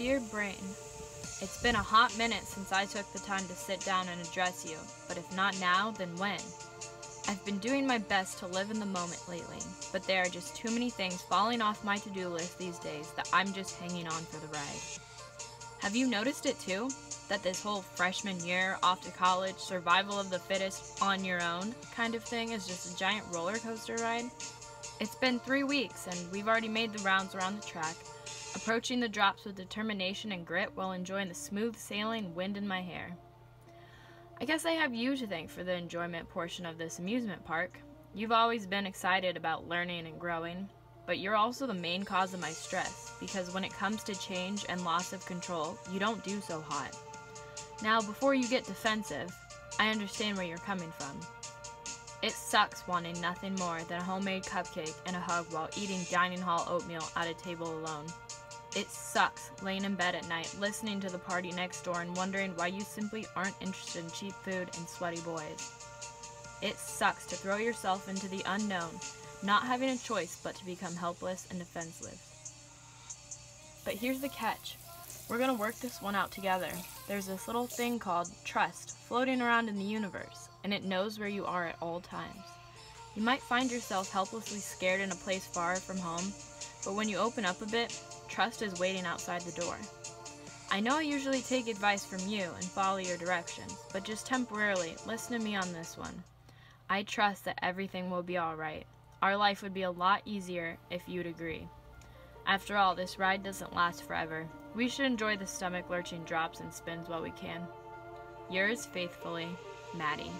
Dear Brain, it's been a hot minute since I took the time to sit down and address you, but if not now, then when? I've been doing my best to live in the moment lately, but there are just too many things falling off my to-do list these days that I'm just hanging on for the ride. Have you noticed it too? That this whole freshman year, off to college, survival of the fittest, on your own kind of thing is just a giant roller coaster ride? It's been 3 weeks and we've already made the rounds around the track, approaching the drops with determination and grit while enjoying the smooth sailing wind in my hair. I guess I have you to thank for the enjoyment portion of this amusement park. You've always been excited about learning and growing, but you're also the main cause of my stress, because when it comes to change and loss of control, you don't do so hot. Now, before you get defensive, I understand where you're coming from. It sucks wanting nothing more than a homemade cupcake and a hug while eating dining hall oatmeal at a table alone. It sucks laying in bed at night, listening to the party next door and wondering why you simply aren't interested in cheap food and sweaty boys. It sucks to throw yourself into the unknown, not having a choice but to become helpless and defenseless. But here's the catch. We're gonna work this one out together. There's this little thing called trust floating around in the universe, and it knows where you are at all times. You might find yourself helplessly scared in a place far from home, but when you open up a bit, trust is waiting outside the door. I know I usually take advice from you and follow your directions, but just temporarily, listen to me on this one. I trust that everything will be alright. Our life would be a lot easier if you'd agree. After all, this ride doesn't last forever. We should enjoy the stomach-lurching drops and spins while we can. Yours faithfully, Maddie.